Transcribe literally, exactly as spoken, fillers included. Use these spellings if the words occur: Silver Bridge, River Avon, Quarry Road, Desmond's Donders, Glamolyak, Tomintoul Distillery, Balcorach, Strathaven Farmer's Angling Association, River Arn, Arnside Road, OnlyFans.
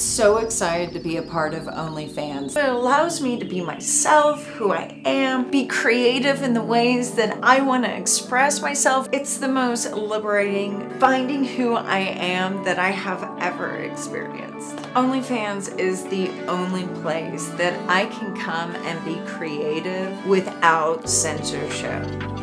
so excited to be a part of OnlyFans. It allows me to be myself, who I am, be creative in the ways that I want to express myself. It's the most liberating finding who I am that I have ever experienced. OnlyFans is the only place that I can come and be creative without censorship.